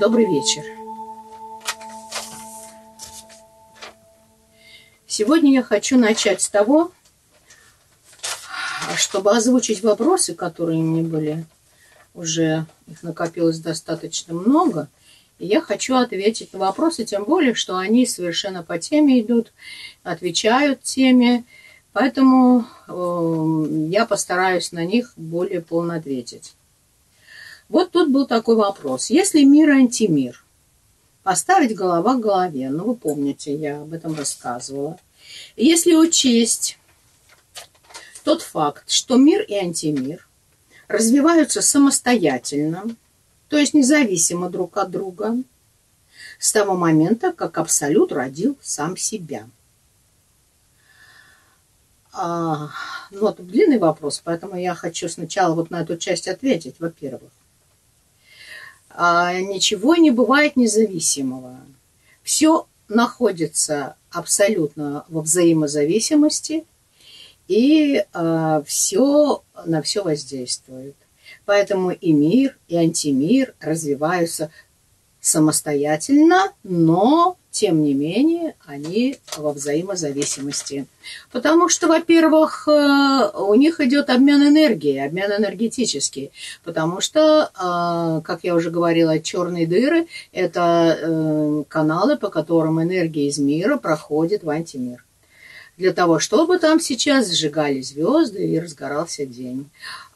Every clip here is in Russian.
Добрый вечер. Сегодня я хочу начать с того, чтобы озвучить вопросы, которые мне были, уже их накопилось достаточно много. И я хочу ответить на вопросы, тем более, что они совершенно по теме идут, отвечают теме. Поэтому я постараюсь на них более полно ответить. Вот тут был такой вопрос. Если мир антимир, поставить голова к голове, ну вы помните, я об этом рассказывала. Если учесть тот факт, что мир и антимир развиваются самостоятельно, то есть независимо друг от друга, с того момента, как Абсолют родил сам себя. Ну, вот длинный вопрос, поэтому я хочу сначала вот на эту часть ответить, во-первых. Ничего не бывает независимого. Все находится абсолютно во взаимозависимости, и все на все воздействует. Поэтому и мир, и антимир развиваются самостоятельно, но, тем не менее, они во взаимозависимости. Потому что, во-первых, у них идет обмен энергией, обмен энергетический. Потому что, как я уже говорила, черные дыры – это каналы, по которым энергия из мира проходит в антимир. Для того, чтобы там сейчас сжигали звезды и разгорался день.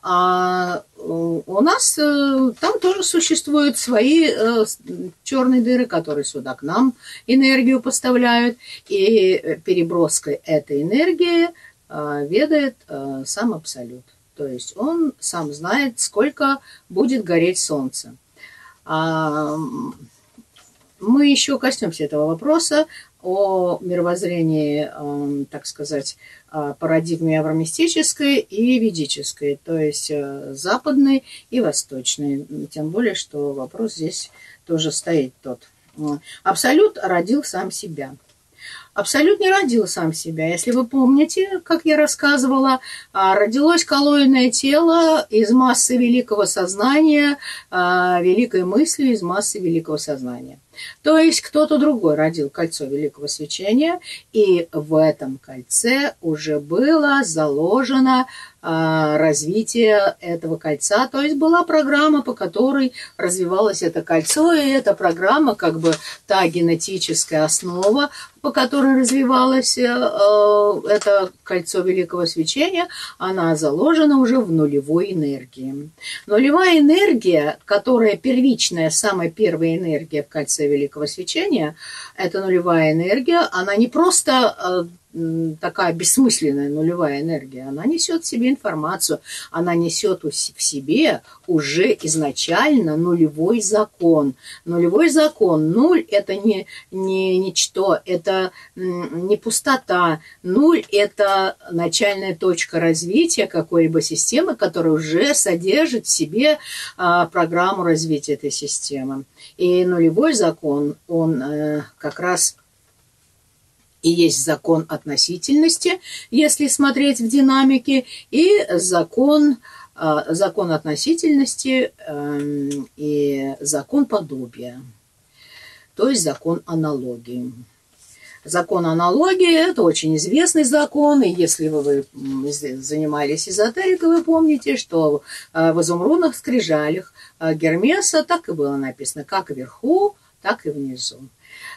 А у нас там тоже существуют свои черные дыры, которые сюда к нам энергию поставляют. И переброской этой энергии ведает сам Абсолют. То есть он сам знает, сколько будет гореть солнце. Мы еще коснемся этого вопроса о мировоззрении, так сказать, парадигме авраамистической и ведической, то есть западной и восточной. Тем более, что вопрос здесь тоже стоит тот. Абсолют родил сам себя. Абсолют не родил сам себя. Если вы помните, как я рассказывала, родилось коллоидное тело из массы великого сознания, великой мысли из массы великого сознания. То есть кто-то другой родил кольцо великого свечения, и в этом кольце уже было заложено развитие этого кольца. То есть была программа, по которой развивалось это кольцо, и эта программа, как бы та генетическая основа, по которой развивалось это кольцо великого свечения, она заложена уже в нулевой энергии. Нулевая энергия, которая первичная, самая первая энергия в кольце великого свечения, это нулевая энергия, она не просто такая бессмысленная нулевая энергия, она несет в себе информацию, она несет в себе уже изначально нулевой закон. Нулевой закон. Нуль – это не ничто, это не пустота. Нуль – это начальная точка развития какой-либо системы, которая уже содержит в себе программу развития этой системы. И нулевой закон, он как раз и есть закон относительности, если смотреть в динамике, и закон относительности и закон подобия, то есть закон аналогии. Закон аналогии – это очень известный закон, и если вы занимались эзотерикой, вы помните, что в изумрудных скрижалях Гермеса так и было написано, как вверху, так и внизу.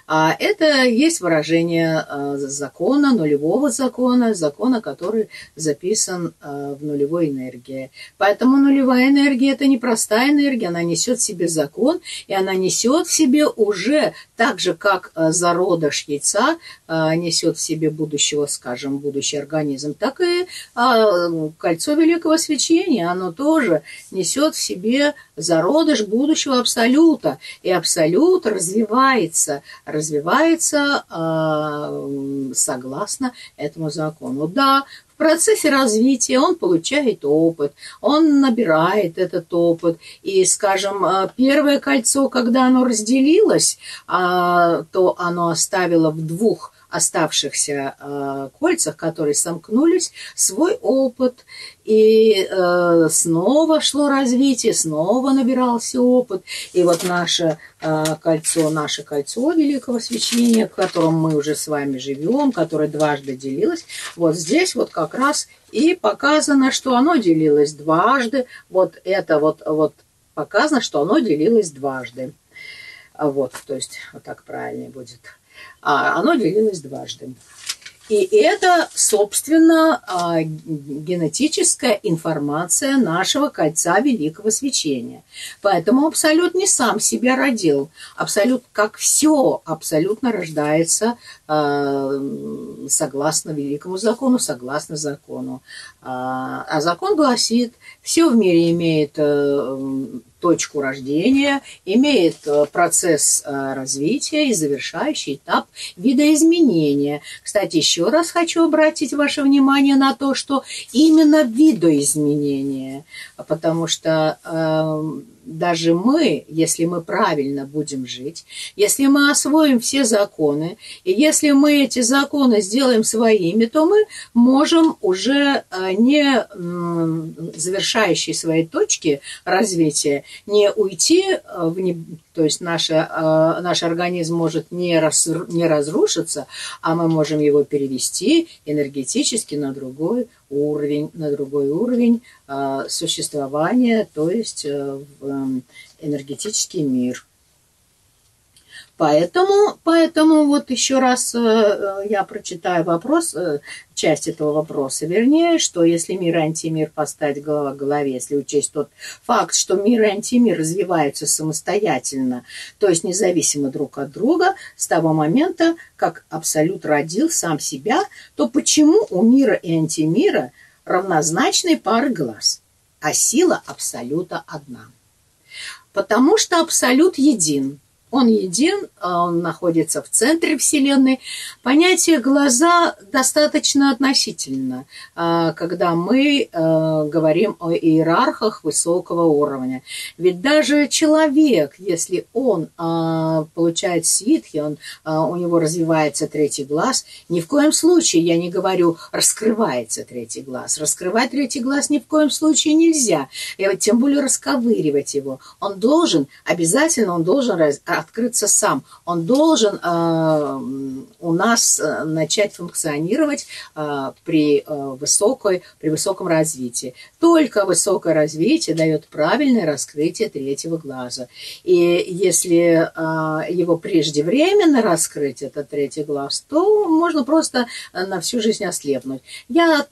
Это есть выражение закона, нулевого закона, закона, который записан в нулевой энергии. Поэтому нулевая энергия – это не простая энергия, она несет в себе закон, и она несет в себе уже, так же, как зародыш яйца несет в себе будущего, скажем, будущий организм, так и кольцо великого свечения, оно тоже несет в себе зародыш будущего Абсолюта, и Абсолют развивается согласно этому закону. Да, в процессе развития он получает опыт, он набирает этот опыт. И, скажем, первое кольцо, когда оно разделилось, то оно оставило в двух оставшихся кольцах, которые сомкнулись, свой опыт. И снова шло развитие, снова набирался опыт. И вот наше кольцо великого свечения, в котором мы уже с вами живем, которое дважды делилось, вот здесь вот как раз и показано, что оно делилось дважды. Вот это вот показано, что оно делилось дважды. Вот, то есть вот так правильнее будет. А оно делилось дважды. И это, собственно, генетическая информация нашего кольца великого свечения. Поэтому Абсолют не сам себя родил. Абсолют, как все, абсолютно рождается согласно великому закону, согласно закону. А закон гласит, все в мире имеет точку рождения, имеет процесс развития и завершающий этап видоизменения. Кстати, еще раз хочу обратить ваше внимание на то, что именно видоизменение, потому что даже мы, если мы правильно будем жить, если мы освоим все законы, и если мы эти законы сделаем своими, то мы можем уже не завершающей своей точки развития, не уйти, то есть наш организм может не разрушиться, а мы можем его перевести энергетически на другой уровень, существования, то есть в энергетический мир. Поэтому вот еще раз я прочитаю вопрос, часть этого вопроса, вернее, что если мир и антимир поставить голова к голове, если учесть тот факт, что мир и антимир развиваются самостоятельно, то есть независимо друг от друга, с того момента, как Абсолют родил сам себя, то почему у мира и антимира равнозначные пары глаз, а сила Абсолюта одна? Потому что Абсолют един. Он един, он находится в центре Вселенной. Понятие «глаза» достаточно относительно, когда мы говорим о иерархах высокого уровня. Ведь даже человек, если он получает ситхи, у него развивается третий глаз, ни в коем случае, я не говорю, раскрывается третий глаз. Раскрывать третий глаз ни в коем случае нельзя, и вот тем более расковыривать его. Он должен, обязательно он должен открыться сам, он должен у нас начать функционировать при высоком развитии. Только высокое развитие дает правильное раскрытие третьего глаза. И если его преждевременно раскрыть, этот третий глаз, то можно просто на всю жизнь ослепнуть. Да,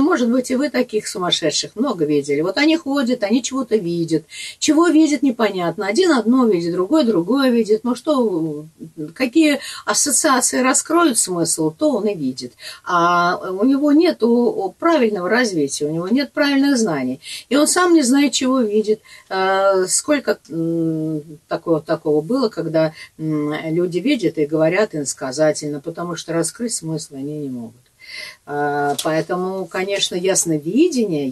может быть, и вы таких сумасшедших много видели. Вот они ходят, они чего-то видят. Чего видят, непонятно. Один одно видит, другой видит, ну что, какие ассоциации раскроют смысл, то он и видит. А у него нет правильного развития, у него нет правильных знаний. И он сам не знает, чего видит. Сколько такого было, когда люди видят и говорят иносказательно, потому что раскрыть смысл они не могут. Поэтому, конечно, ясновидение,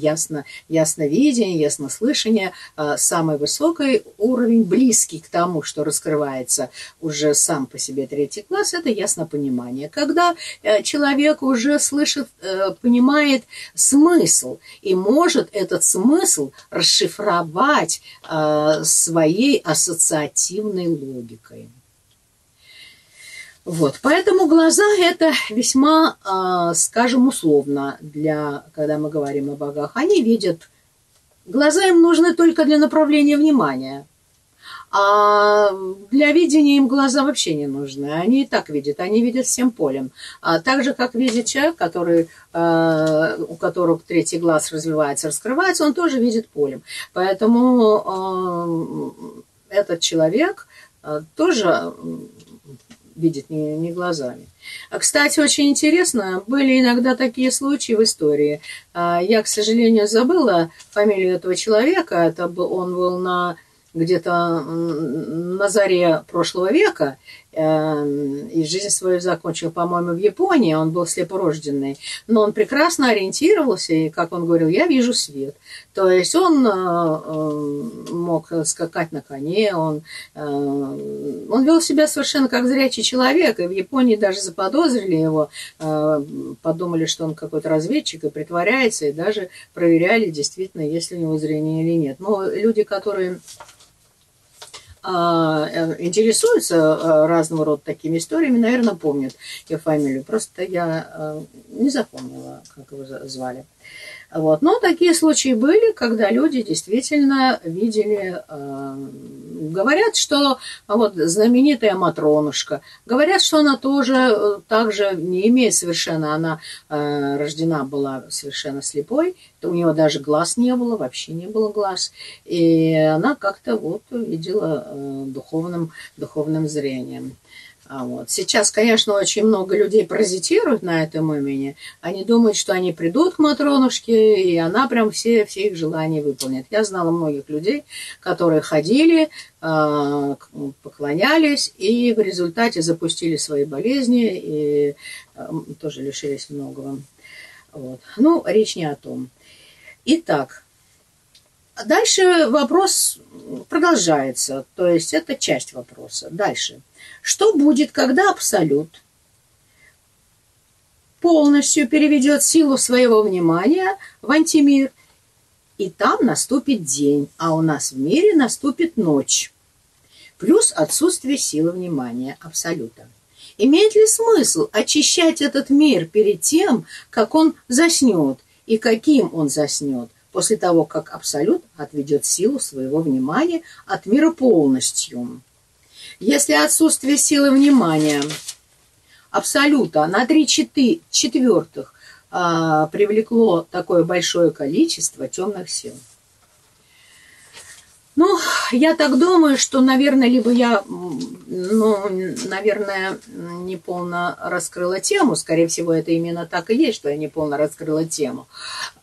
яснослышание, самый высокий уровень, близкий к тому, что раскрывается уже сам по себе третий глаз, это яснопонимание. Когда человек уже слышит, понимает смысл и может этот смысл расшифровать своей ассоциативной логикой. Вот, поэтому глаза это весьма, скажем, условно, когда мы говорим о богах. Они видят, глаза им нужны только для направления внимания. А для видения им глаза вообще не нужны. Они и так видят, они видят всем полем. А так же, как видит человек, у которого третий глаз развивается, раскрывается, он тоже видит полем. Поэтому этот человек тоже видит не глазами. Кстати, очень интересно, были иногда такие случаи в истории. Я, к сожалению, забыла фамилию этого человека. Он был где-то на заре прошлого века. и жизнь свою закончил, по-моему, в Японии, он был слепорожденный, но он прекрасно ориентировался, и, как он говорил, я вижу свет. То есть он мог скакать на коне, он вел себя совершенно как зрячий человек, и в Японии даже заподозрили его, подумали, что он какой-то разведчик и притворяется, и даже проверяли, действительно, есть ли у него зрение или нет. Но люди, которые интересуются разного рода такими историями, наверное, помнят ее фамилию. Просто я не запомнила, как его звали. Вот. Но такие случаи были, когда люди действительно видели. Говорят, что вот знаменитая Матронушка, говорят, что она тоже также не имеет совершенно, она рождена была совершенно слепой, у нее даже глаз не было, вообще не было глаз, и она как-то вот видела духовным зрением. Вот. Сейчас, конечно, очень много людей паразитируют на этом имени. Они думают, что они придут к Матронушке, и она прям все их желания выполнит. Я знала многих людей, которые ходили, поклонялись, и в результате запустили свои болезни, и тоже лишились многого. Вот. Ну, речь не о том. Итак, дальше вопрос продолжается, то есть это часть вопроса. Дальше. Что будет, когда Абсолют полностью переведет силу своего внимания в антимир, и там наступит день, а у нас в мире наступит ночь, плюс отсутствие силы внимания Абсолюта? Имеет ли смысл очищать этот мир перед тем, как он заснет, и каким он заснет, после того, как Абсолют отведет силу своего внимания от мира полностью? Если отсутствие силы внимания Абсолюта на 3/4 привлекло такое большое количество темных сил. Ну, я так думаю, что, наверное, либо я, наверное, не полно раскрыла тему. Скорее всего, это именно так и есть, что я не полно раскрыла тему.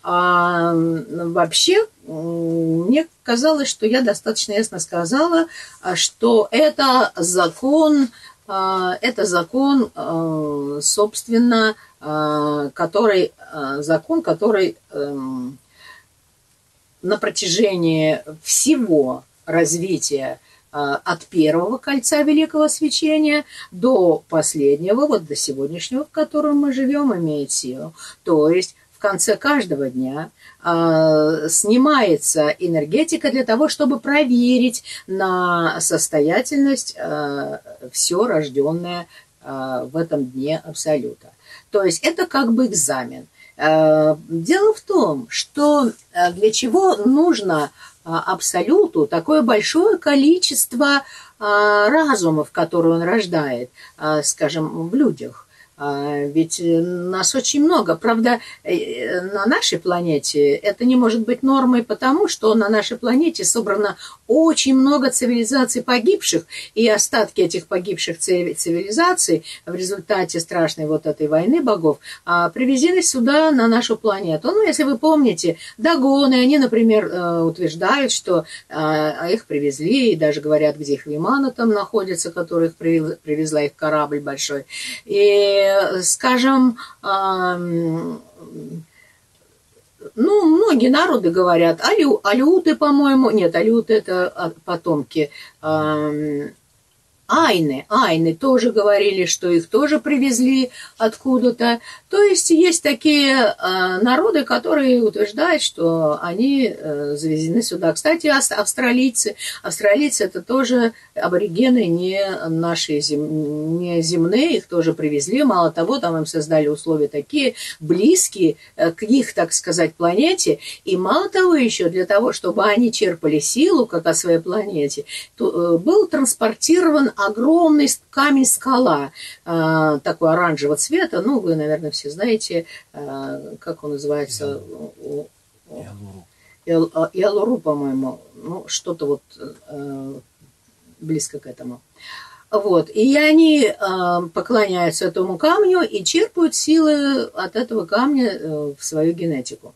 А вообще, мне казалось, что я достаточно ясно сказала, что это закон, собственно, который на протяжении всего развития от первого кольца великого свечения до последнего, вот до сегодняшнего, в котором мы живем, имеет силу. То есть в конце каждого дня снимается энергетика для того, чтобы проверить на состоятельность все рожденное в этом дне Абсолюта. То есть это как бы экзамен. Дело в том, что для чего нужно Абсолюту такое большое количество разумов, которые он рождает, скажем, в людях. Ведь нас очень много. Правда, на нашей планете это не может быть нормой, потому что на нашей планете собрано очень много цивилизаций погибших, и остатки этих погибших цивилизаций в результате страшной вот этой войны богов привезены сюда, на нашу планету. Ну, если вы помните, Дагоны, они, например, утверждают, что их привезли, и даже говорят, где их Вимана там находится, которая их привезла, их корабль большой. И, скажем, ну, многие народы говорят, алюты, по-моему, нет, алюты это потомки, айны тоже говорили, что их тоже привезли откуда-то. То есть есть такие народы, которые утверждают, что они завезены сюда. Кстати, австралийцы это тоже аборигены, не наши не земные, их тоже привезли. Мало того, там им создали условия такие близкие к их, так сказать, планете. И мало того еще, для того, чтобы они черпали силу, как о своей планете, был транспортирован огромный камень-скала такой оранжевого цвета. Ну, вы, наверное, все знаете, как он называется? Ялуру, по-моему. Ну, что-то вот близко к этому. Вот. И они поклоняются этому камню и черпают силы от этого камня в свою генетику.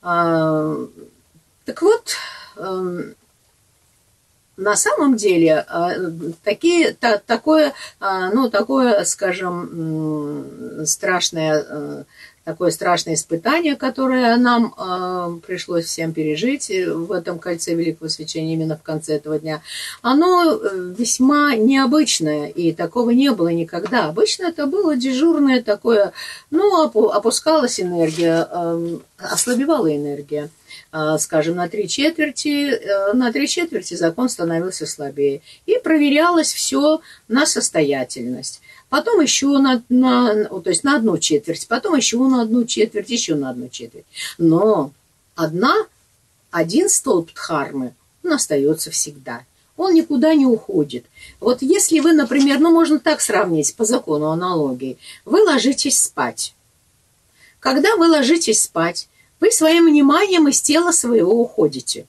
Так вот, на самом деле такое страшное испытание, которое нам пришлось всем пережить в этом кольце Великого Свечения именно в конце этого дня, оно весьма необычное, и такого не было никогда. Обычно это было дежурное такое, опускалась энергия, ослабевала энергия. Скажем, на три четверти закон становился слабее. И проверялось все на состоятельность. Потом еще на одну четверть, потом еще на одну четверть, еще на одну четверть. Но один столб Дхармы, он остается всегда. Он никуда не уходит. Вот если вы, например, можно так сравнить по закону аналогии, вы ложитесь спать. Когда вы ложитесь спать, вы своим вниманием из тела своего уходите.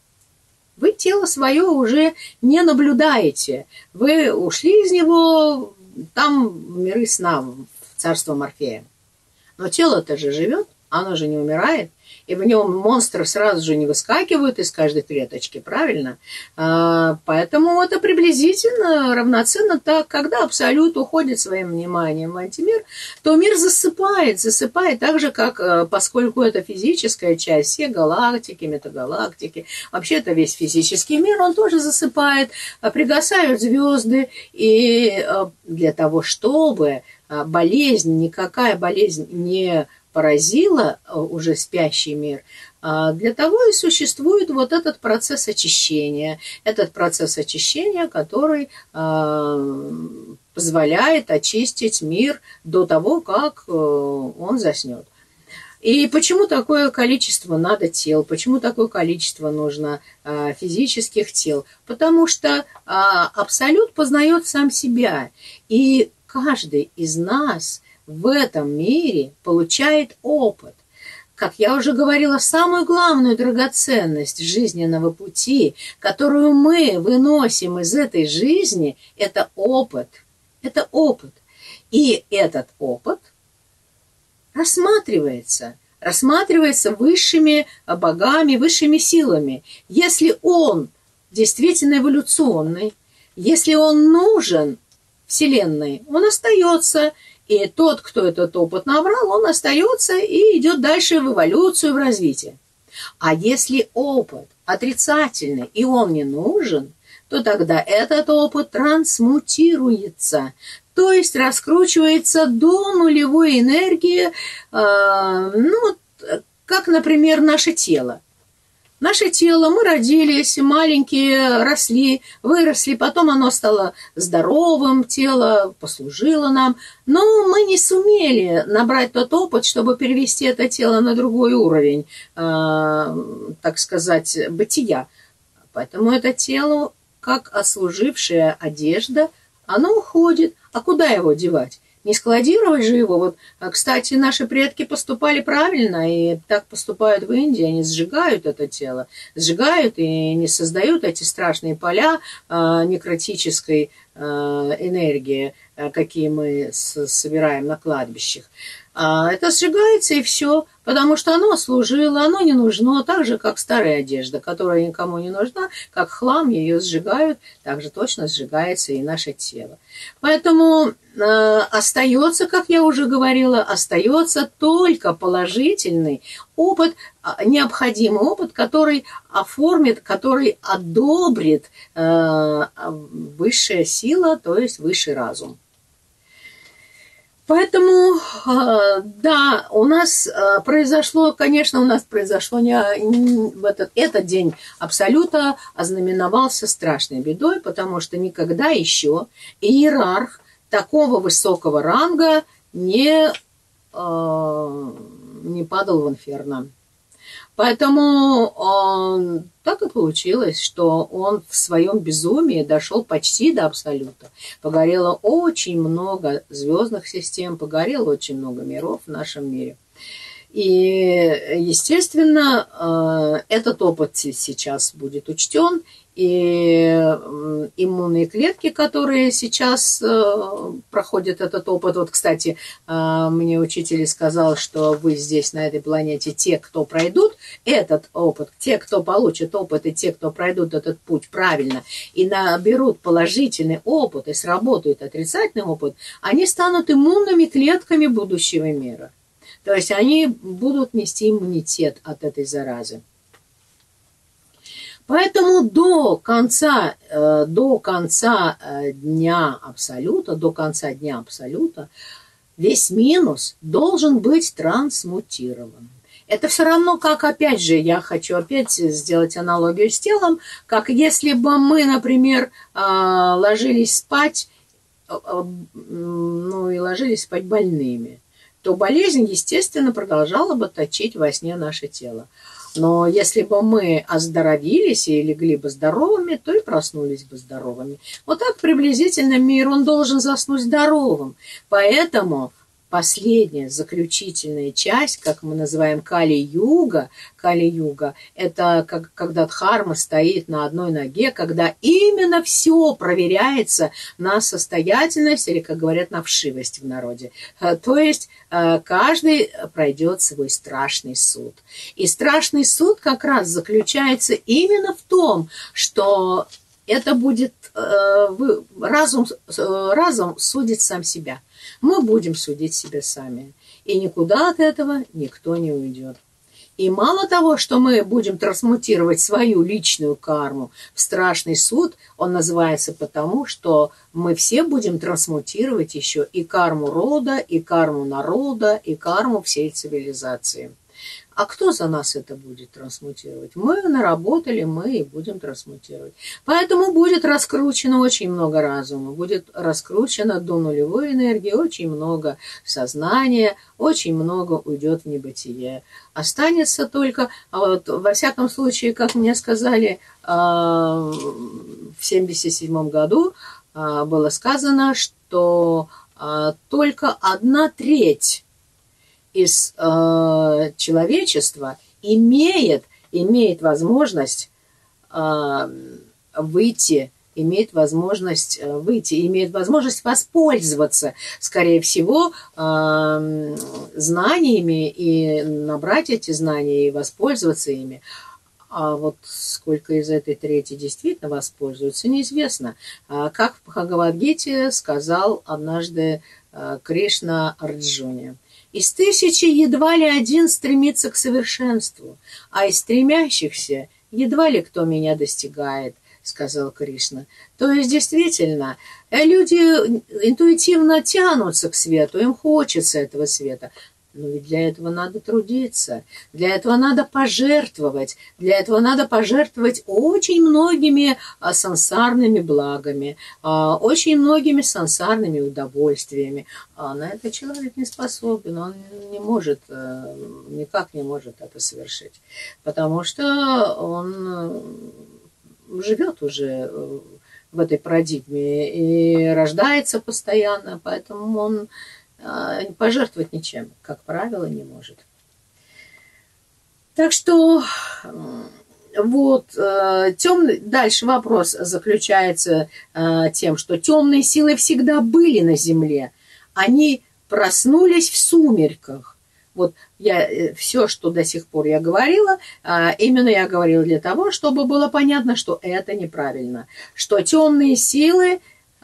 Вы тело свое уже не наблюдаете. Вы ушли из него там в миры сна, в царство Морфея. Но тело-то же живет, оно же не умирает. И в нем монстры сразу же не выскакивают из каждой клеточки, правильно? Поэтому это приблизительно равноценно так, когда Абсолют уходит своим вниманием в антимир, то мир засыпает так же, как, поскольку это физическая часть, все галактики, метагалактики, вообще-то весь физический мир, он тоже засыпает, пригасают звезды, и для того, чтобы никакая болезнь не поразила уже спящий мир, для того и существует вот этот процесс очищения. Этот процесс очищения, который позволяет очистить мир до того, как он заснет. И почему такое количество надо тел? Почему такое количество нужно физических тел? Потому что Абсолют познает сам себя. И каждый из нас в этом мире получает опыт. Как я уже говорила, самую главную драгоценность жизненного пути, которую мы выносим из этой жизни, это опыт. Это опыт. И этот опыт рассматривается высшими богами, высшими силами. Если он действительно эволюционный, если он нужен Вселенной, он остается. И тот, кто этот опыт набрал, он остается и идет дальше в эволюцию, в развитие. А если опыт отрицательный и он не нужен, то тогда этот опыт трансмутируется, то есть раскручивается до нулевой энергии, как, например, наше тело. Наше тело, мы родились, маленькие, росли, выросли, потом оно стало здоровым, тело послужило нам, но мы не сумели набрать тот опыт, чтобы перевести это тело на другой уровень, так сказать, бытия. Поэтому это тело, как отслужившая одежда, оно уходит. А куда его девать? Не складировать же его. Вот, кстати, наши предки поступали правильно, и так поступают в Индии. Они сжигают это тело, сжигают и не создают эти страшные поля некротической энергии, какие мы собираем на кладбищах. Это сжигается, и все, потому что оно служило, оно не нужно, так же, как старая одежда, которая никому не нужна, как хлам, ее сжигают, так же точно сжигается и наше тело. Поэтому остается, как я уже говорила, остается только положительный опыт, необходимый опыт, который оформит, который одобрит высшая сила, то есть высший разум. Поэтому, да, этот день Абсолюта ознаменовался страшной бедой, потому что никогда еще иерарх такого высокого ранга не падал в инферно. Поэтому так и получилось, что он в своем безумии дошел почти до Абсолюта. Погорело очень много звездных систем, погорело очень много миров в нашем мире. И, естественно, этот опыт сейчас будет учтен. и иммунные клетки, которые сейчас проходят этот опыт. Вот, кстати, мне учитель сказал, что вы здесь, на этой планете, те, кто пройдут этот опыт, те, кто получат опыт, и те, кто пройдут этот путь правильно, и наберут положительный опыт, и сработают отрицательный опыт, они станут иммунными клетками будущего мира. То есть они будут нести иммунитет от этой заразы. Поэтому до конца дня Абсолюта, весь минус должен быть трансмутирован. Это все равно, как, опять же, я хочу опять сделать аналогию с телом, как если бы мы, например, ложились спать, ну и ложились спать больными, то болезнь, естественно, продолжала бы точить во сне наше тело. Но если бы мы оздоровились и легли бы здоровыми, то и проснулись бы здоровыми. Вот так приблизительно мир, он должен заснуть здоровым. Поэтому последняя, заключительная часть, как мы называем Кали-Юга, это когда Дхарма стоит на одной ноге, когда именно все проверяется на состоятельность или, как говорят, на вшивость в народе. То есть каждый пройдет свой страшный суд. И страшный суд как раз заключается именно в том, что это будет разум судит сам себя. Мы будем судить себя сами. И никуда от этого никто не уйдет. И мало того, что мы будем трансмутировать свою личную карму в страшный суд, он называется потому, что мы все будем трансмутировать еще и карму рода, и карму народа, и карму всей цивилизации. А кто за нас это будет трансмутировать? Мы наработали, мы и будем трансмутировать. Поэтому будет раскручено очень много разума, будет раскручено до нулевой энергии, очень много сознания, очень много уйдет в небытие. Останется только, вот, во всяком случае, как мне сказали, в 1977 году было сказано, что только 1/3 из человечества имеет возможность выйти, имеет возможность воспользоваться, скорее всего, знаниями и набрать эти знания и воспользоваться ими. А вот сколько из этой трети действительно воспользуются, неизвестно. Как в Бхагавадгите сказал однажды Кришна Арджуне: из 1000 едва ли один стремится к совершенству, а из стремящихся едва ли кто меня достигает, сказал Кришна. То есть, действительно, люди интуитивно тянутся к свету, им хочется этого света. Но ведь для этого надо трудиться, для этого надо пожертвовать, очень многими сансарными благами, очень многими сансарными удовольствиями. А на это человек не способен, он не может, никак не может это совершить, потому что он живет уже в этой парадигме и рождается постоянно, поэтому он пожертвовать ничем, как правило, не может. Так что вот дальше вопрос заключается тем, что темные силы всегда были на земле. Они проснулись в сумерках. Вот все, что до сих пор я говорила, именно я говорила для того, чтобы было понятно, что это неправильно. Что темные силы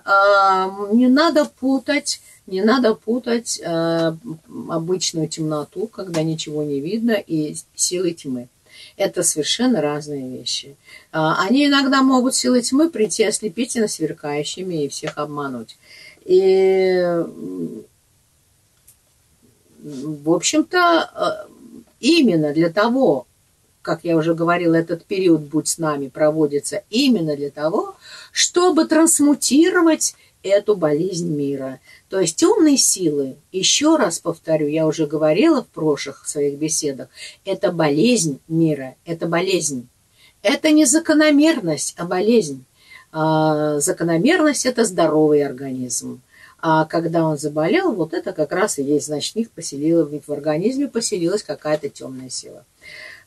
не надо путать обычную темноту, когда ничего не видно, и силы тьмы. Это совершенно разные вещи. Они иногда могут, силы тьмы, прийти ослепительно сверкающими и всех обмануть. И, в общем-то, именно для того, как я уже говорила, этот период «Будь с нами» проводится именно для того, чтобы трансмутировать эту болезнь мира. То есть темные силы, еще раз повторю, я уже говорила в прошлых своих беседах, это болезнь мира, это болезнь. Это не закономерность, а болезнь. Закономерность – это здоровый организм. А когда он заболел, вот это как раз и есть, значит, в них поселилась какая-то темная сила.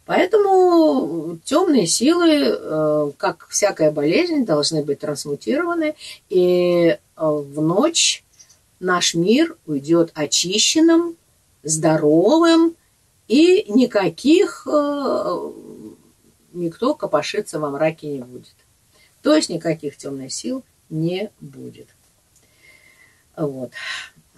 Поэтому темные силы, как всякая болезнь, должны быть трансмутированы. И в ночь наш мир уйдет очищенным, здоровым, и никто копошиться во мраке не будет. То есть никаких темных сил не будет. Вот.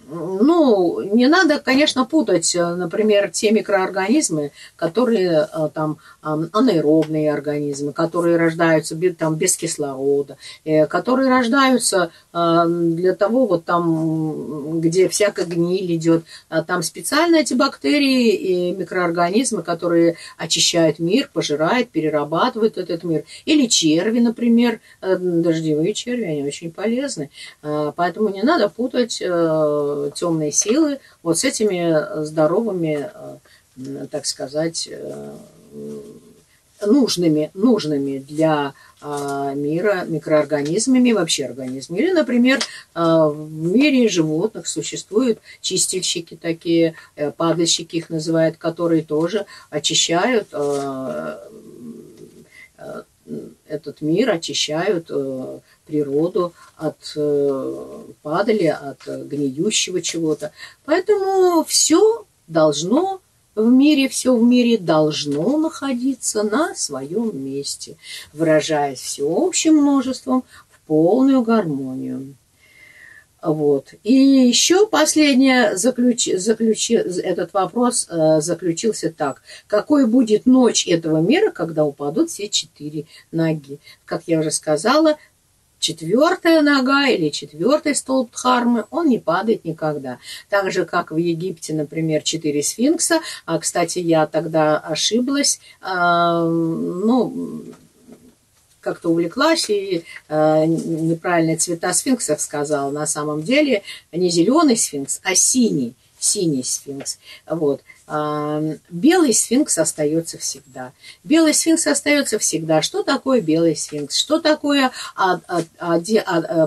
Ну, не надо, конечно, путать, например, те микроорганизмы, которые там анаэробные организмы, которые рождаются там, без кислорода, которые рождаются для того, вот там, где всякая гниль идет, там специально эти бактерии и микроорганизмы, которые очищают мир, пожирают, перерабатывают этот мир. Или черви, например, дождевые черви, они очень полезны. Поэтому не надо путать темные силы вот с этими здоровыми, так сказать, нужными для мира микроорганизмами, вообще организмами. Или, например, в мире животных существуют чистильщики такие, падальщики их называют, которые тоже очищают этот мир, очищают природу от падали, от гниющего чего-то. Поэтому все должно в мире, все в мире должно находиться на своем месте, выражаясь всеобщим множеством в полную гармонию. Вот. И еще последнее, этот вопрос заключился так. Какой будет ночь этого мира, когда упадут все четыре ноги? Как я уже сказала, четвертая нога или четвертый столб Дхармы, он не падает никогда. Так же, как в Египте, например, 4 сфинкса. А, кстати, я тогда ошиблась, как-то увлеклась и неправильные цвета сфинксов сказала. На самом деле не зеленый сфинкс, а синий сфинкс. Вот. Белый сфинкс остается всегда. Белый сфинкс остается всегда. Что такое белый сфинкс? Что такое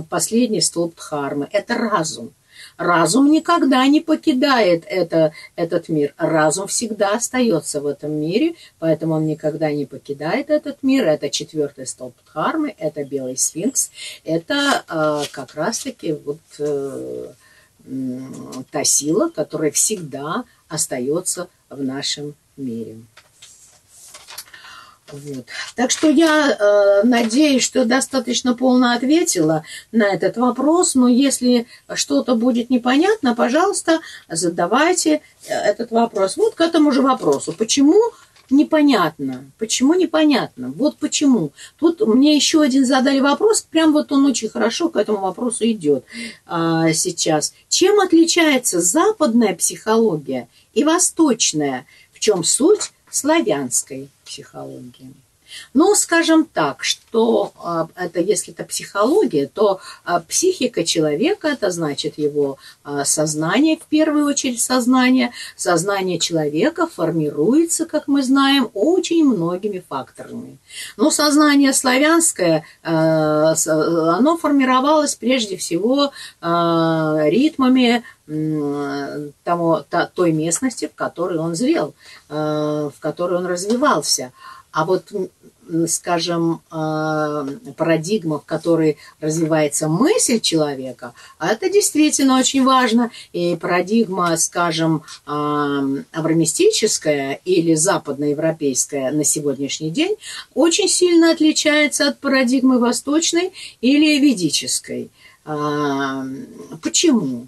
последний столб Дхармы? Это разум. Разум никогда не покидает этот мир. Разум всегда остается в этом мире, поэтому он никогда не покидает этот мир. Это четвертый столб Дхармы, это белый сфинкс. Это как раз-таки вот та сила, которая всегда остается в нашем мире. Вот. Так что я надеюсь, что достаточно полно ответила на этот вопрос. Но если что-то будет непонятно, пожалуйста, задавайте этот вопрос. Вот к этому же вопросу. Почему непонятно? Почему непонятно? Вот почему. Тут мне еще один задали вопрос. Прям вот он очень хорошо к этому вопросу идет сейчас. Чем отличается западная психология и восточная? В чем суть славянской психологии? Ну, скажем так, что это, если это психология, то психика человека, это значит его сознание, в первую очередь сознание. Сознание человека формируется, как мы знаем, очень многими факторами. Но сознание славянское, оно формировалось прежде всего ритмами той местности, в которой он зрел, в которой он развивался. А вот, скажем, парадигма, в которой развивается мысль человека, это действительно очень важно. И парадигма, скажем, авраамистическая или западноевропейская на сегодняшний день очень сильно отличается от парадигмы восточной или ведической. Почему?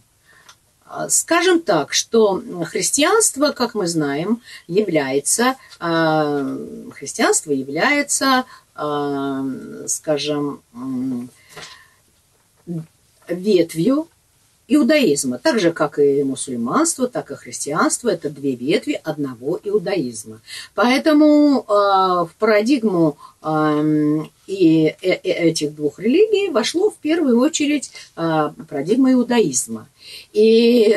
Скажем так, что христианство, как мы знаем, является, скажем, ветвью иудаизма. Так же, как и мусульманство, так и христианство, это две ветви одного иудаизма. Поэтому в парадигму и этих двух религий вошло в первую очередь парадигма иудаизма. И,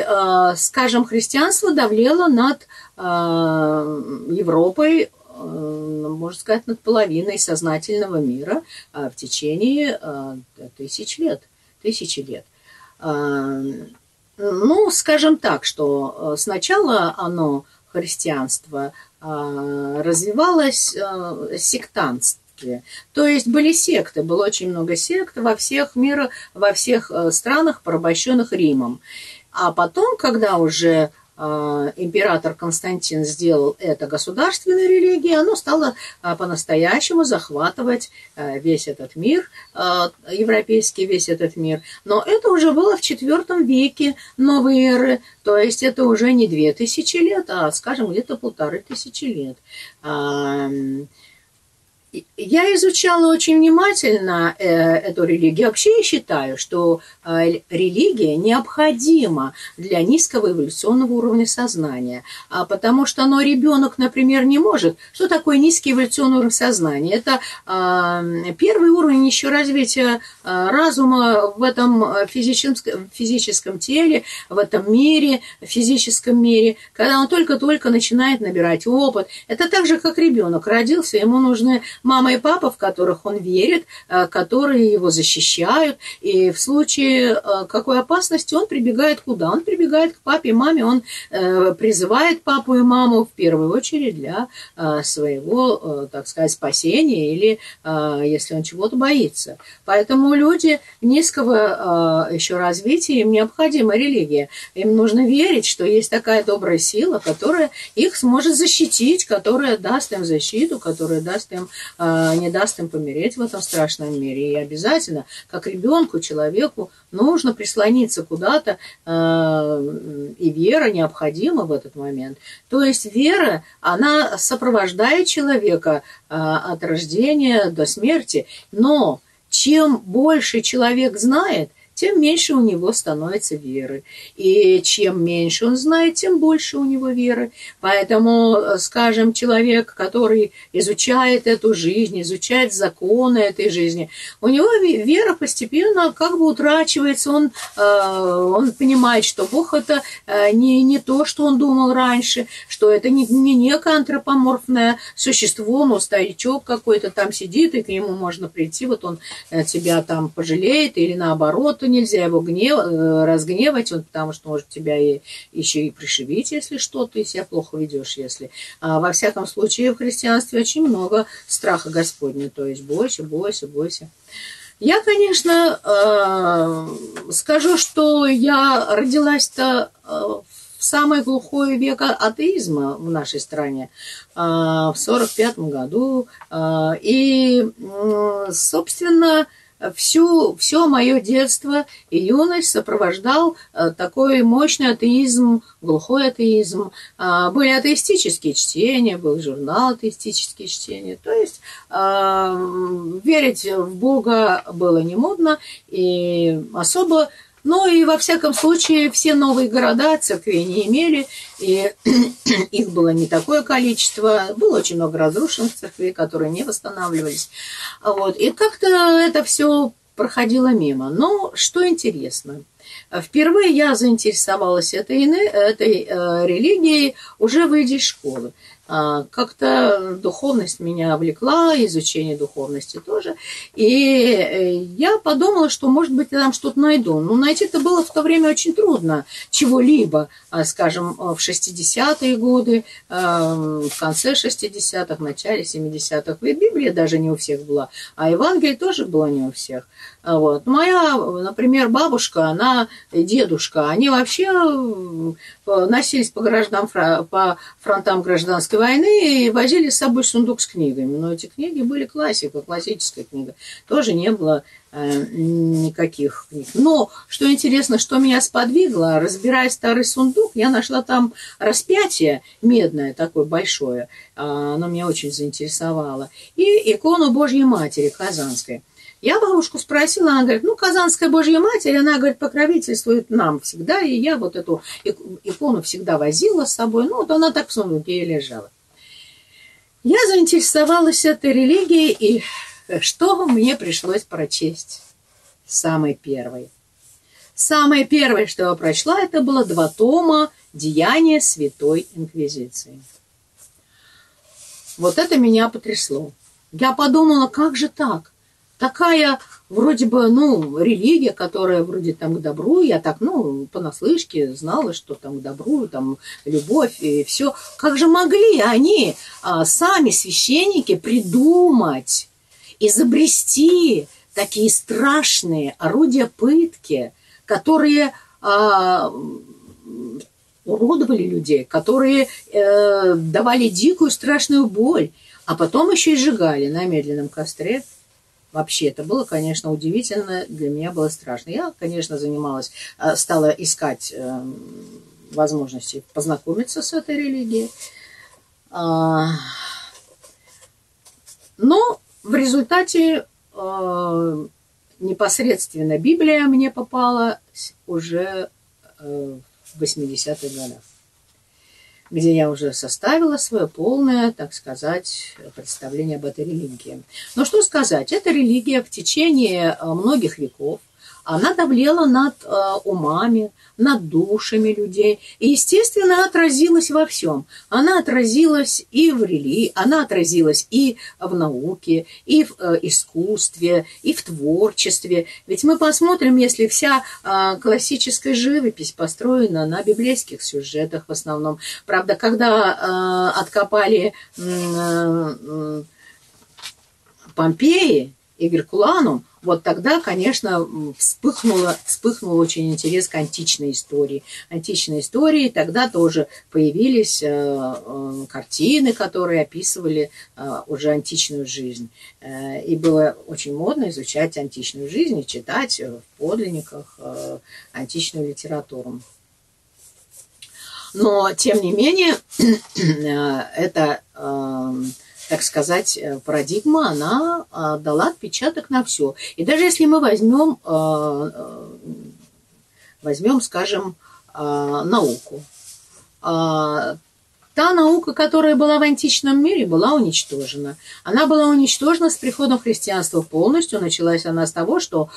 скажем, христианство давлело над Европой, можно сказать, над половиной сознательного мира в течение тысячи лет. Ну, скажем так, что сначала оно христианство развивалось сектантство. То есть были секты, было очень много сект во всех странах, порабощенных Римом. А потом, когда уже император Константин сделал это государственной религией, оно стало по-настоящему захватывать весь этот мир, европейский весь этот мир. Но это уже было в IV веке новой эры, то есть это уже не 2000 лет, а, скажем, где-то 1500 лет. Я изучала очень внимательно эту религию. Вообще я считаю, что религия необходима для низкого эволюционного уровня сознания, потому что ребенок, например, не может. Что такое низкий эволюционный уровень сознания? Это первый уровень еще развития разума в этом физическом теле, в этом мире, в физическом мире, когда он только-только начинает набирать опыт. Это так же, как ребенок родился, ему нужны мама и папа, в которых он верит, которые его защищают. И в случае какой опасности он прибегает куда? Он прибегает к папе и маме, он призывает папу и маму в первую очередь для своего, так сказать, спасения или если он чего-то боится. Поэтому люди низкого еще развития, им необходима религия. Им нужно верить, что есть такая добрая сила, которая их сможет защитить, которая даст им защиту, которая даст им не даст им помереть в этом страшном мире. И обязательно, как ребенку, человеку, нужно прислониться куда-то, и вера необходима в этот момент. То есть вера, она сопровождает человека от рождения до смерти, но чем больше человек знает, тем меньше у него становится веры. И чем меньше он знает, тем больше у него веры. Поэтому, скажем, человек, который изучает эту жизнь, изучает законы этой жизни, у него вера постепенно как бы утрачивается. Он понимает, что Бог – это не то, что он думал раньше, что это не некое антропоморфное существо, но старичок какой-то там сидит, и к нему можно прийти, вот он тебя там пожалеет, или наоборот, нельзя его разгневать, потому что может тебя еще и пришибить, если что, ты себя плохо ведешь, если. Во всяком случае, в христианстве очень много страха Господня, то есть бойся, бойся, бойся. Я, конечно, скажу, что я родилась-то в самое глухое веко атеизма в нашей стране, в 1945 году, и, собственно, все мое детство и юность сопровождал такой мощный атеизм, глухой атеизм. Были атеистические чтения, был журнал «Атеистические чтения». То есть верить в Бога было не модно и особо. Ну и во всяком случае все новые города церквей не имели, и их было не такое количество, было очень много разрушенных церквей, которые не восстанавливались. Вот. И как-то это все проходило мимо. Но что интересно, впервые я заинтересовалась этой религией, уже выйдя из школы. Как-то духовность меня влекла, изучение духовности тоже. И я подумала, что, может быть, я там что-то найду. Но найти-то было в то время очень трудно чего-либо. Скажем, в 60-е годы, в конце 60-х, в начале 70-х. И Библия даже не у всех была, а Евангелие тоже было не у всех. Вот. Моя, например, бабушка, она и дедушка, они вообще носились по фронтам гражданской войны и возили с собой сундук с книгами. Но эти книги были классика, классическая книга. Тоже не было никаких книг. Но, что интересно, что меня сподвигло, разбирая старый сундук, я нашла там распятие медное, такое большое. Оно меня очень заинтересовало. И икону Божьей Матери Казанской. Я бабушку спросила, она говорит, Казанская Божья Матерь, она, говорит, покровительствует нам всегда, и я вот эту икону всегда возила с собой, вот она так в сундуке и лежала. Я заинтересовалась этой религией, и что мне пришлось прочесть? Самое первое, что я прочла, это было 2 тома «Деяния Святой Инквизиции». Вот это меня потрясло. Я подумала, как же так? Такая вроде бы, религия, которая вроде там к добру, я так, понаслышке знала, что там к добру, там любовь и все. Как же могли они, сами священники, придумать, изобрести такие страшные орудия пытки, которые уродовали людей, которые давали дикую страшную боль, а потом еще и сжигали на медленном костре. Вообще это было, конечно, удивительно, для меня было страшно. Я, конечно, стала искать возможности познакомиться с этой религией. Но в результате непосредственно Библия мне попалась уже в 80-х годах, где я уже составила свое полное, так сказать, представление об этой религии. Но что сказать, эта религия в течение многих веков, она давлела над умами, над душами людей. И, естественно, отразилась во всем. Она отразилась и в религии, она отразилась и в науке, и в искусстве, и в творчестве. Ведь мы посмотрим, если вся классическая живопись построена на библейских сюжетах в основном. Правда, когда откопали Помпеи и Геркуланум, вот тогда, конечно, вспыхнул очень интерес к античной истории. Античной истории тогда тоже появились картины, которые описывали уже античную жизнь. И было очень модно изучать античную жизнь и читать в подлинниках античную литературу. Но, тем не менее, это... так сказать, парадигма, она дала отпечаток на все. И даже если мы возьмем, скажем, науку, та наука, которая была в античном мире, была уничтожена. Она была уничтожена с приходом христианства полностью. Началась она с того, что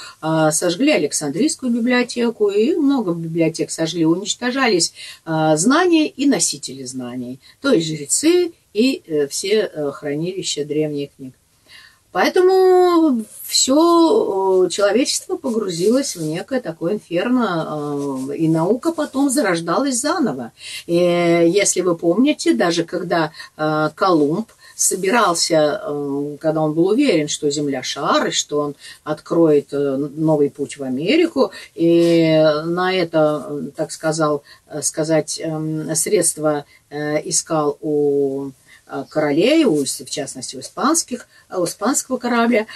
сожгли Александрийскую библиотеку, и много библиотек сожгли. Уничтожались знания и носители знаний, то есть жрецы и все хранилища древних книг. Поэтому все человечество погрузилось в некое такое инферно, и наука потом зарождалась заново. И если вы помните, даже когда Колумб собирался, когда он был уверен, что Земля шар, и что он откроет новый путь в Америку, и на это, так сказать, средства искал у королей, в частности, у испанского короля,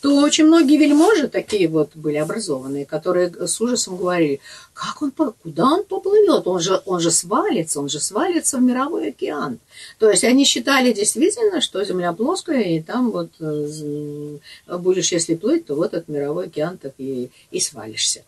то очень многие вельможи такие вот были образованные, которые с ужасом говорили, как куда он поплывет, он же свалится в мировой океан. То есть они считали действительно, что Земля плоская, и там вот будешь, если плыть, то вот этот мировой океан так и свалишься.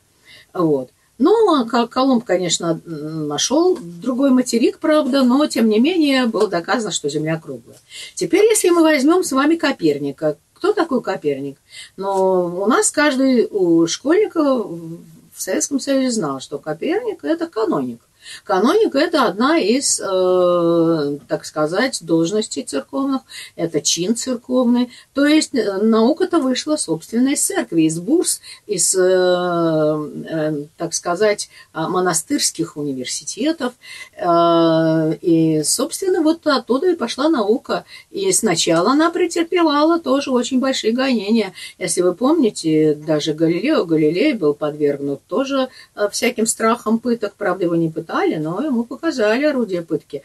Вот. Ну, Колумб, конечно, нашел другой материк, правда, но, тем не менее, было доказано, что Земля круглая. Теперь, если мы возьмем с вами Коперника. Кто такой Коперник? Но у нас каждый школьник в Советском Союзе знал, что Коперник – это каноник. Каноник – это одна из, так сказать, должностей церковных, это чин церковный. То есть наука-то вышла, собственно, из церкви, из бурс, из, так сказать, монастырских университетов. И, собственно, вот оттуда и пошла наука. И сначала она претерпевала тоже очень большие гонения. Если вы помните, даже Галилей был подвергнут тоже всяким страхам пыток, правда, его не пытались, но ему показали орудие пытки.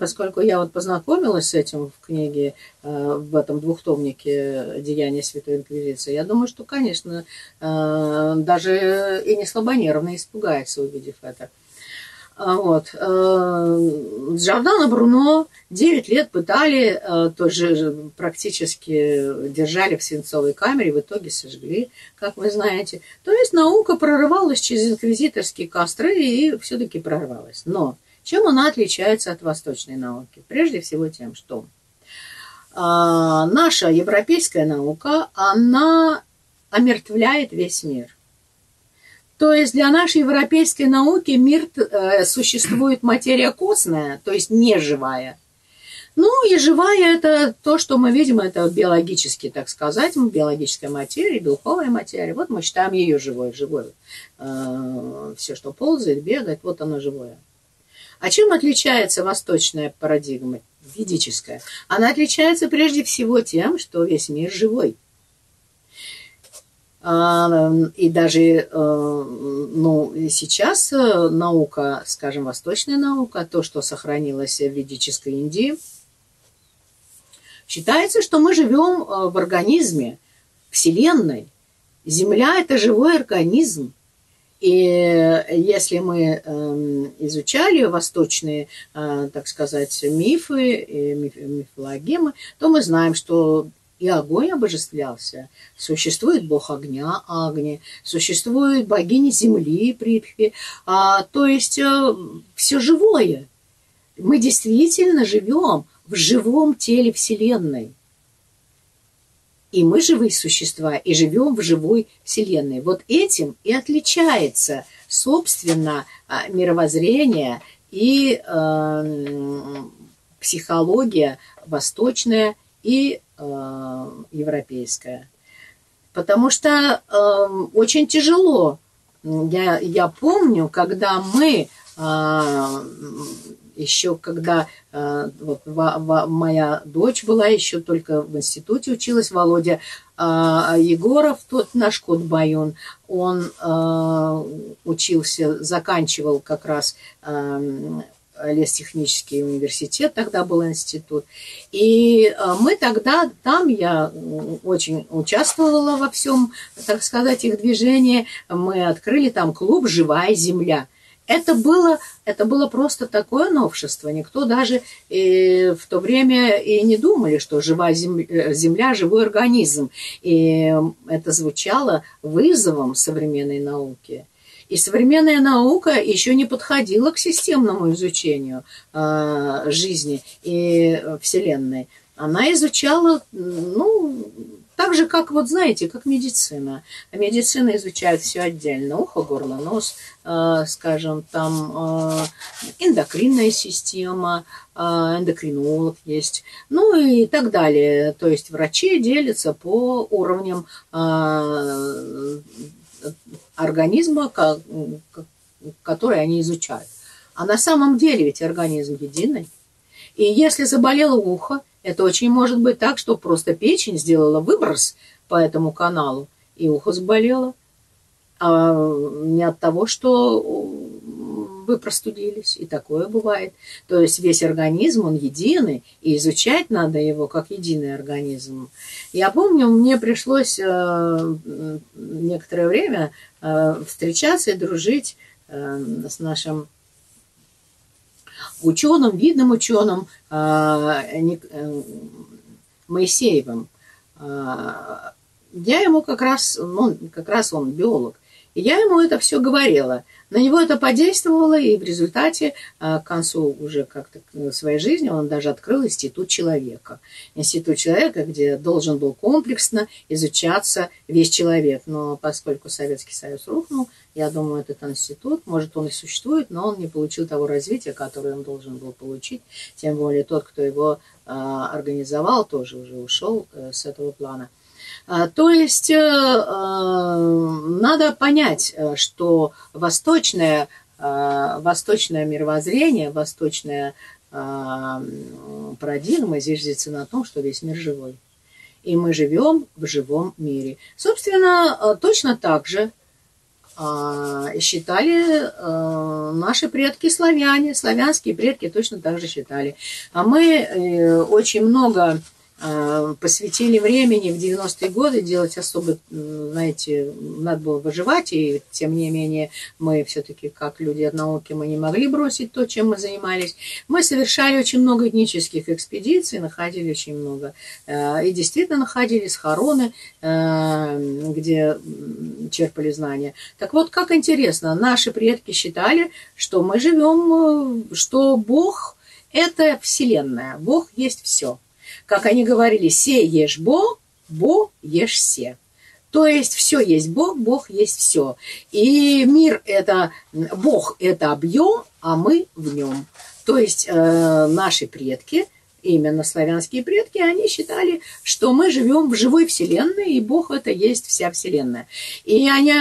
Поскольку я вот познакомилась с этим в книге, в этом двухтомнике «Деяния Святой Инквизиции», я думаю, что, конечно, даже и не слабонервно испугается, увидев это. Вот. Джордано Бруно 9 лет пытали, тоже практически держали в свинцовой камере, в итоге сожгли, как вы знаете. То есть наука прорывалась через инквизиторские костры и все-таки прорвалась. Но чем она отличается от восточной науки? Прежде всего тем, что наша европейская наука, она омертвляет весь мир. То есть для нашей европейской науки мир существует материя костная, то есть неживая. Ну и живая — это то, что мы видим, это биологически, так сказать, биологическая материя, белковая материя. Вот мы считаем ее живой, все, что ползает, бегает, вот оно живое. А чем отличается восточная парадигма, ведическая? Она отличается прежде всего тем, что весь мир живой. И даже сейчас наука, скажем, восточная наука, то, что сохранилось в ведической Индии, считается, что мы живем в организме Вселенной. Земля – это живой организм. И если мы изучали восточные, так сказать, мифы, мифологемы, то мы знаем, что и огонь обожествлялся. Существует бог огня, Агни, существует богиня земли, Притхи. То есть все живое. Мы действительно живем в живом теле Вселенной. И мы живые существа, и живем в живой Вселенной. Вот этим и отличается, собственно, мировоззрение и психология восточная и европейская. Потому что очень тяжело. Я помню, когда мы еще когда вот, моя дочь была еще только в институте училась, Володя Егоров, тот наш кот-баюн, он учился, заканчивал как раз лестехнический университет, тогда был институт. И мы тогда, там я очень участвовала во всем, так сказать, их движении. Мы открыли там клуб «Живая земля». Это было просто такое новшество. Никто даже в то время и не думали, что живая земля – живой организм. И это звучало вызовом современной науки. И современная наука еще не подходила к системному изучению жизни и Вселенной. Она изучала, так же, как, вот знаете, как медицина. Медицина изучает все отдельно. Ухо, горло, нос, скажем, там эндокринная система, эндокринолог есть, ну и так далее. То есть врачи делятся по уровням организма, который они изучают. А на самом деле ведь организм единый. И если заболело ухо, это очень может быть так, что просто печень сделала выброс по этому каналу, и ухо заболело. А не от того, что вы простудились. И такое бывает. То есть весь организм, он единый, и изучать надо его как единый организм. Я помню, мне пришлось некоторое время встречаться и дружить с нашим ученым, видным ученым Моисеевым. Я ему как раз он биолог. И я ему это все говорила. На него это подействовало, и в результате, к концу уже как-то своей жизни, он даже открыл институт человека. Институт человека, где должен был комплексно изучаться весь человек. Но поскольку Советский Союз рухнул, я думаю, этот институт, может, он и существует, но он не получил того развития, которое он должен был получить. Тем более тот, кто его организовал, тоже уже ушел с этого плана. То есть надо понять, что восточное мировоззрение, восточная парадигма зиждется на том, что весь мир живой. И мы живем в живом мире. Собственно, точно так же считали наши предки славяне, славянские предки точно так же считали. А мы очень много посвятили времени в 90-е годы делать особо, знаете, надо было выживать, и тем не менее мы все-таки, как люди от науки, мы не могли бросить то, чем мы занимались. Мы совершали очень много этнических экспедиций, находили очень много. И действительно находили схороны, где черпали знания. Так вот, как интересно, наши предки считали, что мы живем, что Бог – это Вселенная, Бог есть все. Как они говорили, се ешь бо, бо ешь се. То есть все есть Бог есть все. И мир это, Бог это объем, а мы в нем. То есть наши предки именно славянские предки, они считали, что мы живем в живой вселенной, и Бог это есть вся вселенная. И они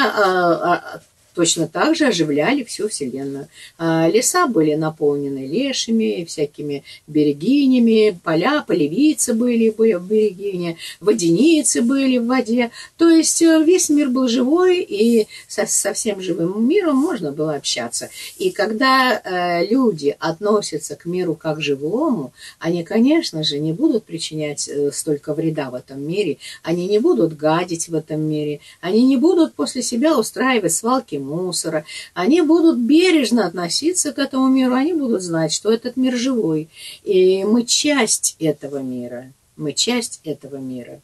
точно так же оживляли всю вселенную. Леса были наполнены лешими, всякими берегинями, поля, полевицы были в берегине, водяницы были в воде. То есть весь мир был живой, и со всем живым миром можно было общаться. И когда люди относятся к миру как живому, они, конечно же, не будут причинять столько вреда в этом мире, они не будут гадить в этом мире, они не будут после себя устраивать свалки мусора, они будут бережно относиться к этому миру, они будут знать, что этот мир живой, и мы часть этого мира, мы часть этого мира.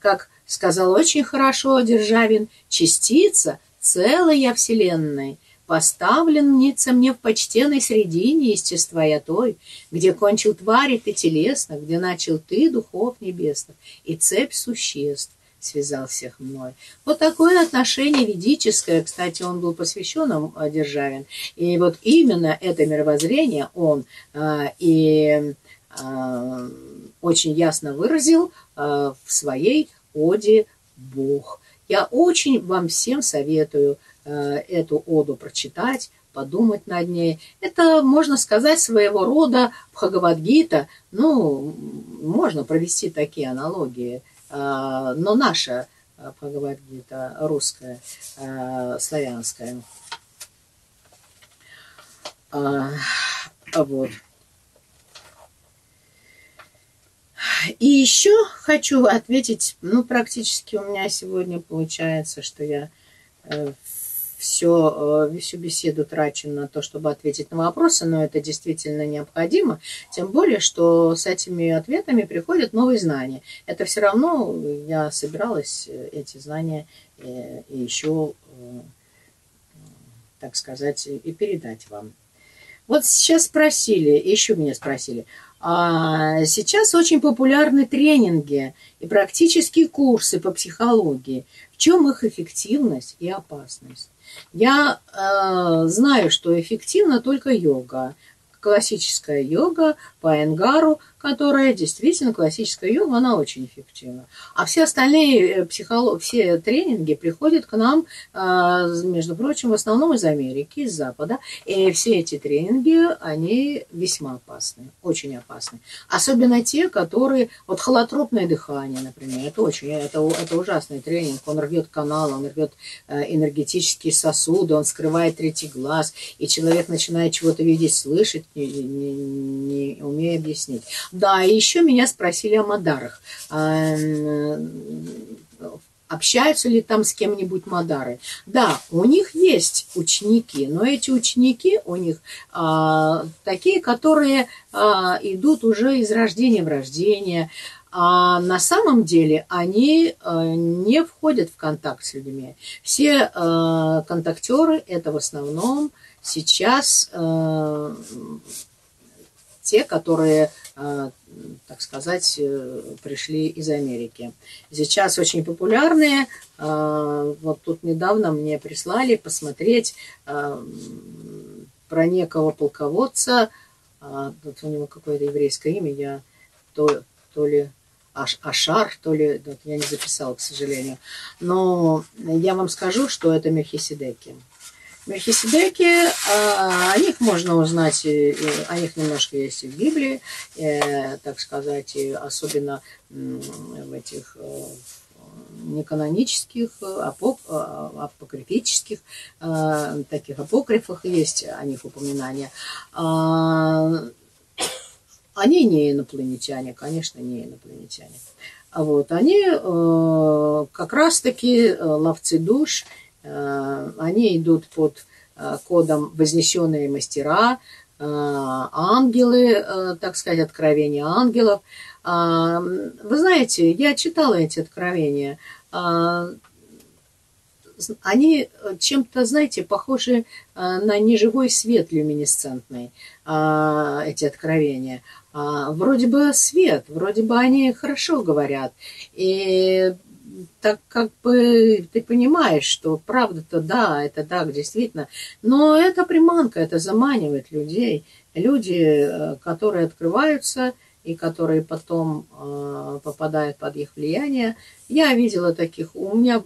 Как сказал очень хорошо Державин, частица целая вселенной, поставленница мне в почтенной средине естества я той, где кончил твари ты телесно, где начал ты духов небесных, и цепь существ связал всех мной. Вот такое отношение ведическое, кстати, он был посвящен Державин. И вот именно это мировоззрение он очень ясно выразил в своей оде «Бог». Я очень вам всем советую эту оду прочитать, подумать над ней. Это, можно сказать, своего рода Бхагавадгита. Ну, можно провести такие аналогии. Но наша Бхагавадгита, русская, славянская. Вот. И еще хочу ответить, ну, практически у меня сегодня получается, что я всю беседу трачу на то, чтобы ответить на вопросы, но это действительно необходимо, тем более, что с этими ответами приходят новые знания. Это все равно я собиралась эти знания и еще, так сказать, и передать вам. Вот сейчас спросили, еще меня спросили, а сейчас очень популярны тренинги и практические курсы по психологии. В чем их эффективность и опасность? Я знаю, что эффективна только йога, классическая йога по Айенгару, которая действительно классическая йога, она очень эффективна. А все остальные все тренинги приходят к нам, между прочим, в основном из Америки, из Запада. И все эти тренинги, они весьма опасны, очень опасны. Особенно те, которые... Вот холотропное дыхание, например, это ужасный тренинг. Он рвет канал, он рвет энергетические сосуды, он скрывает третий глаз, и человек начинает чего-то видеть, слышать, не умея объяснить. Да, и еще меня спросили о мадарах. Общаются ли там с кем-нибудь мадары? Да, у них есть ученики, но эти ученики у них такие, которые идут уже из рождения в рождение. А на самом деле они не входят в контакт с людьми. Все контактеры – это в основном сейчас те, которые, так сказать, пришли из Америки. Сейчас очень популярные. Вот тут недавно мне прислали посмотреть про некого полководца. Тут у него какое-то еврейское имя. Я то ли Ашар, то ли... Я не записала, к сожалению. Но я вам скажу, что это Мелхиседеки. Мелхиседеки, о них можно узнать, о них немножко есть и в Библии, так сказать, особенно в этих неканонических, апокрифических, таких апокрифах есть о них упоминания. Они не инопланетяне, конечно, не инопланетяне. Вот, они как раз-таки ловцы душ. Они идут под кодом «Вознесенные мастера», «Ангелы», так сказать, «Откровения ангелов». Вы знаете, я читала эти откровения. Они чем-то, знаете, похожи на неживой свет люминесцентный, эти откровения. Вроде бы свет, вроде бы они хорошо говорят. И так как бы ты понимаешь, что правда-то да, это так, действительно. Но это приманка, это заманивает людей. Люди, которые открываются, и которые потом попадают под их влияние. Я видела таких, у меня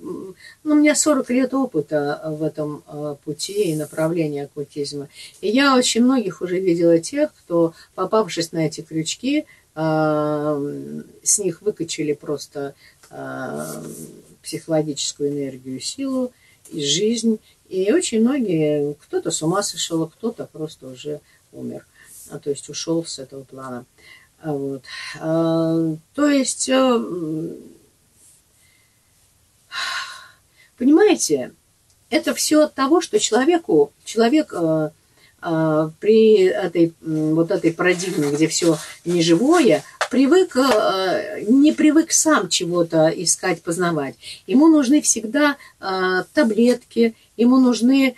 40 лет опыта в этом пути и направлении оккультизма. И я очень многих уже видела тех, кто, попавшись на эти крючки, с них выкачали просто психологическую энергию, силу и жизнь. И очень многие, кто-то с ума сошел, кто-то просто уже умер, то есть ушел с этого плана. Вот. То есть, понимаете, это все от того, что человек при этой, вот этой парадигме, где все неживое, не привык сам чего-то искать, познавать. Ему нужны всегда таблетки, ему нужны...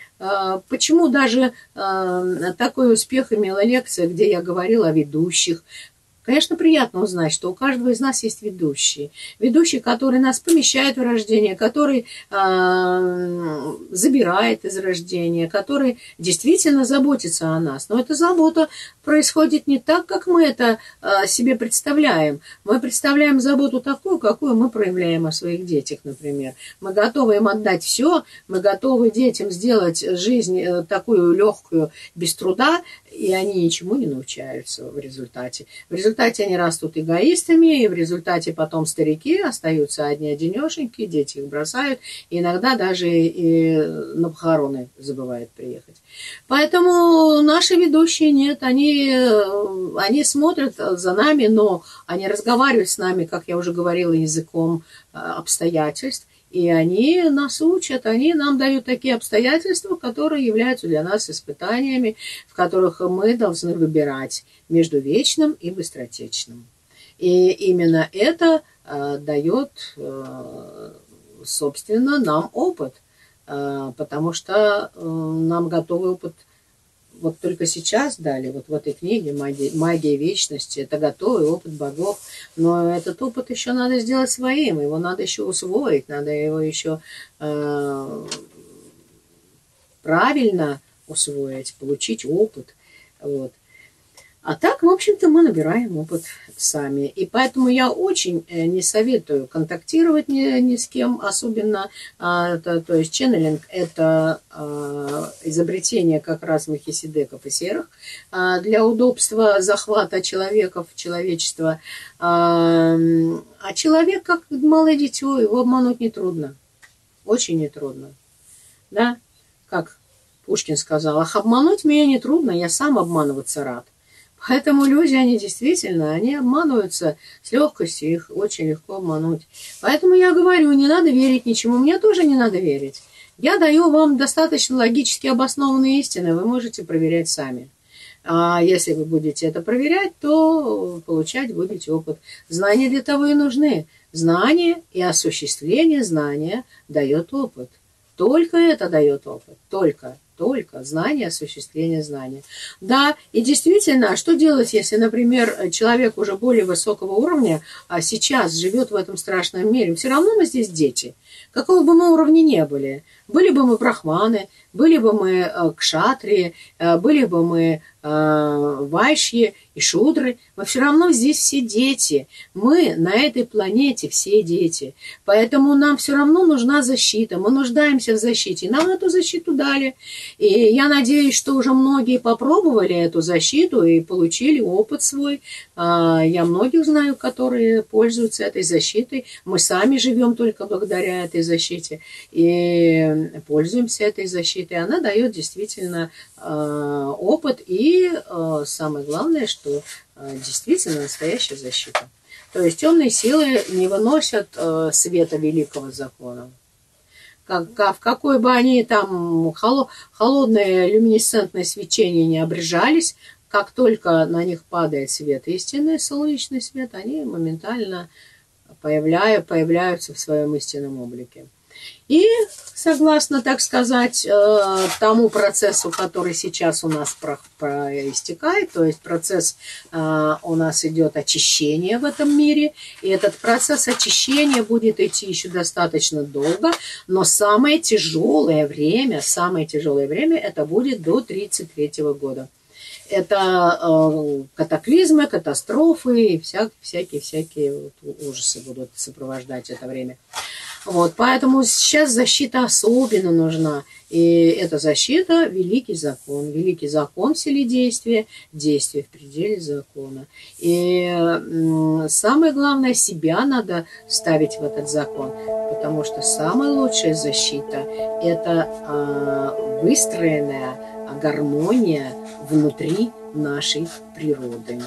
Почему даже такой успех имела лекция, где я говорила о ведущих? Конечно, приятно узнать, что у каждого из нас есть ведущий. Ведущий, который нас помещает в рождение, который забирает из рождения, который действительно заботится о нас. Но эта забота происходит не так, как мы это себе представляем. Мы представляем заботу такую, какую мы проявляем о своих детях, например. Мы готовы им отдать все, мы готовы детям сделать жизнь такую легкую, без труда, и они ничему не научаются в результате. В результате они растут эгоистами, и в результате потом старики остаются одни-одинешеньки, дети их бросают, и иногда даже и на похороны забывают приехать. Поэтому наши ведущие нет, они смотрят за нами, но они разговаривают с нами, как я уже говорила, языком обстоятельств. И они нас учат, они нам дают такие обстоятельства, которые являются для нас испытаниями, в которых мы должны выбирать между вечным и быстротечным. И именно это дает, собственно, нам опыт, потому что нам готовый опыт вот только сейчас дали, вот в этой книге «Магия вечности», это готовый опыт богов, но этот опыт еще надо сделать своим, его надо еще усвоить, надо его еще правильно усвоить, получить опыт. Вот. А так, в общем-то, мы набираем опыт сами. И поэтому я очень не советую контактировать ни с кем, особенно, то есть ченнелинг – это изобретение как раз мелхиседеков и серых для удобства захвата человека в человечество. А человек, как малое дитё, его обмануть нетрудно, очень нетрудно. Да? Как Пушкин сказал, «Ах, обмануть меня нетрудно, я сам обманываться рад». Поэтому люди, они действительно, они обманываются с легкостью, их очень легко обмануть. Поэтому я говорю, не надо верить ничему, мне тоже не надо верить. Я даю вам достаточно логически обоснованные истины, вы можете проверять сами. А если вы будете это проверять, то получать будете опыт. Знания для того и нужны. Знания и осуществление знания дает опыт. Только это дает опыт, только знание, осуществление знания. Да, и действительно, что делать, если, например, человек уже более высокого уровня, а сейчас живет в этом страшном мире? Все равно мы здесь дети. Какого бы мы уровня ни были. Были бы мы брахманы, были бы мы кшатрии, были бы мы вайшьи и шудры, мы все равно здесь все дети. Мы на этой планете все дети. Поэтому нам все равно нужна защита. Мы нуждаемся в защите. И нам эту защиту дали. И я надеюсь, что уже многие попробовали эту защиту и получили опыт свой. Я многих знаю, которые пользуются этой защитой. Мы сами живем только благодаря этой защите. И пользуемся этой защитой, она дает действительно опыт и самое главное, что действительно настоящая защита. То есть темные силы не выносят света великого закона. В какой бы они там холодное люминесцентное свечение не обрежались, как только на них падает свет истинный, солнечный свет, они моментально появляются в своем истинном облике. И согласно, так сказать, тому процессу, который сейчас у нас проистекает, то есть процесс у нас идет очищение в этом мире, и этот процесс очищения будет идти еще достаточно долго, но самое тяжелое время это будет до 1933 года. Это катаклизмы, катастрофы и всякие вот ужасы будут сопровождать это время. Вот, поэтому сейчас защита особенно нужна. И эта защита – великий закон. Великий закон вселедействия, действие в пределе закона. И самое главное, себя надо ставить в этот закон. Потому что самая лучшая защита – это выстроенная гармония внутри нашей природы.